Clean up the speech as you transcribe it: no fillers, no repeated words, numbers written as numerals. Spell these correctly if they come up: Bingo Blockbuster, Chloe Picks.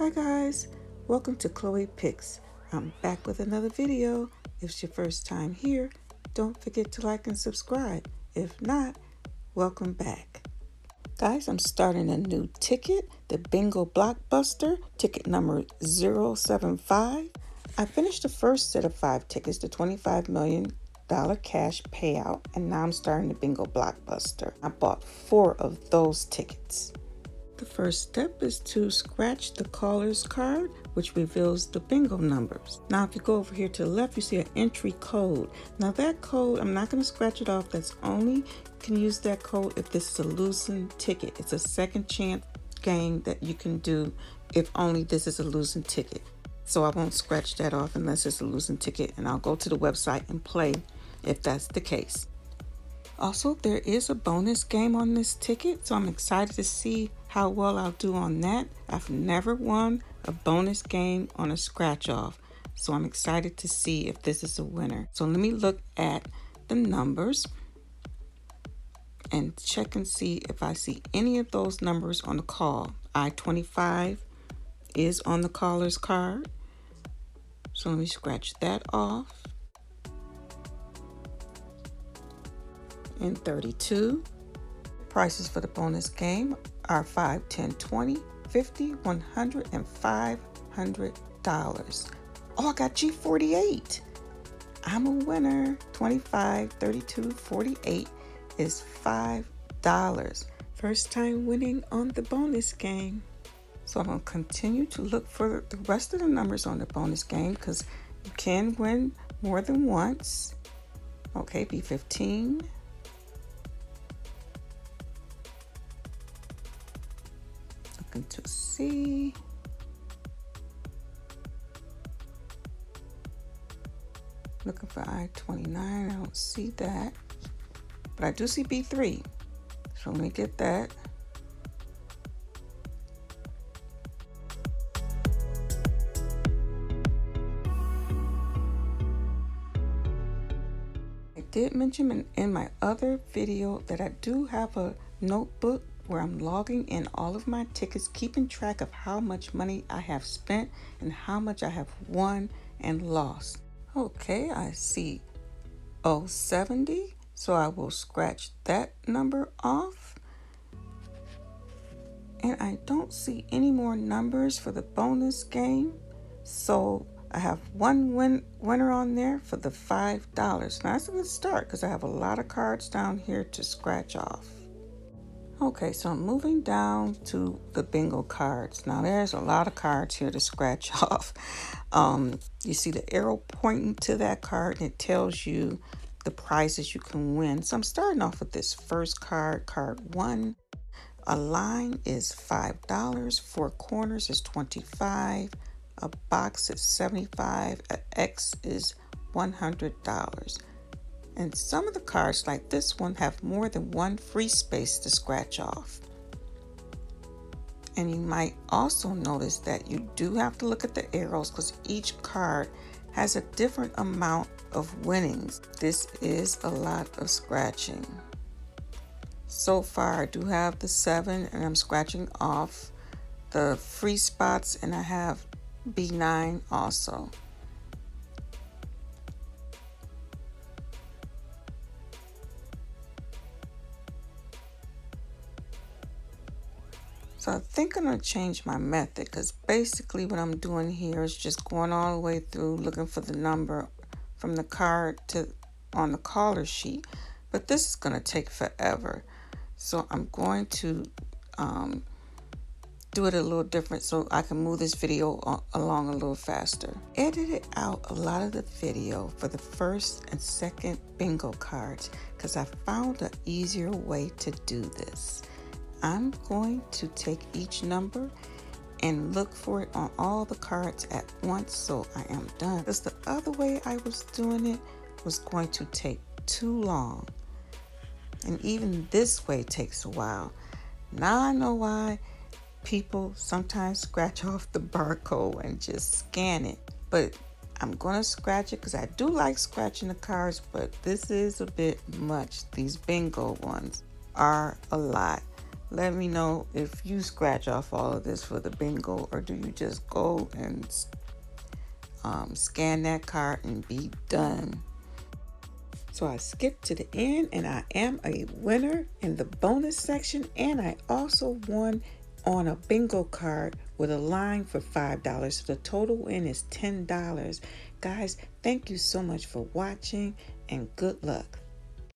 Hi guys, welcome to Chloe Picks. I'm back with another video. If it's your first time here, don't forget to like and subscribe. If not, welcome back. Guys, I'm starting a new ticket, the Bingo Blockbuster, ticket number 075. I finished the first set of 5 tickets, the $25 million cash payout, and now I'm starting the Bingo Blockbuster. I bought 4 of those tickets. The first step is to scratch the caller's card, which reveals the bingo numbers. Now, if you go over here to the left, you see an entry code. Now that code, I'm not going to scratch it off. That's only can use that code if this is a losing ticket. It's a second chance game that you can do if only this is a losing ticket. So I won't scratch that off unless it's a losing ticket, and I'll go to the website and play if that's the case. Also, there is a bonus game on this ticket, so I'm excited to see how well I'll do on that. I've never won a bonus game on a scratch off, so I'm excited to see if this is a winner. So let me look at the numbers and check and see if I see any of those numbers on the call. I-25 is on the caller's card, so let me scratch that off. And 32. Prices for the bonus game are $5, $10, $20, $50, $100, and $500. Oh, I got G48. I'm a winner. $25, $32, $48 is $5. First time winning on the bonus game. So I'm going to continue to look for the rest of the numbers on the bonus game because you can win more than once. Okay, B15. To see looking for I-29, I don't see that, but I do see B3, so let me get that. I did mention in my other video that I do have a notebook where I'm logging in all of my tickets, keeping track of how much money I have spent and how much I have won and lost. Okay, I see 070, so I will scratch that number off. And I don't see any more numbers for the bonus game, so I have one winner on there for the $5. Now that's a good start because I have a lot of cards down here to scratch off. Okay, so I'm moving down to the bingo cards. Now there's a lot of cards here to scratch off. You see the arrow pointing to that card and it tells you the prizes you can win. So I'm starting off with this first card, card 1. A line is $5, 4 corners is $25, a box is $75, an X is $100. And some of the cards, like this one, have more than one free space to scratch off. And you might also notice that you do have to look at the arrows because each card has a different amount of winnings. This is a lot of scratching. So far, I do have the 7, and I'm scratching off the free spots, and I have B9 also. So I think I'm going to change my method because basically what I'm doing here is just going all the way through looking for the number from the card to on the caller sheet. But this is going to take forever. So I'm going to do it a little different so I can move this video along a little faster. Edited out a lot of the video for the first and second bingo cards because I found an easier way to do this. I'm going to take each number and look for it on all the cards at once, so I am done. Because the other way I was doing it was going to take too long. And even this way takes a while. Now I know why people sometimes scratch off the barcode and just scan it. But I'm going to scratch it because I do like scratching the cards, but this is a bit much. These bingo ones are a lot. Let me know if you scratch off all of this for the bingo, or do you just go and scan that card and be done. So I skipped to the end and I am a winner in the bonus section, and I also won on a bingo card with a line for $5. So the total win is $10. Guys, thank you so much for watching, and good luck.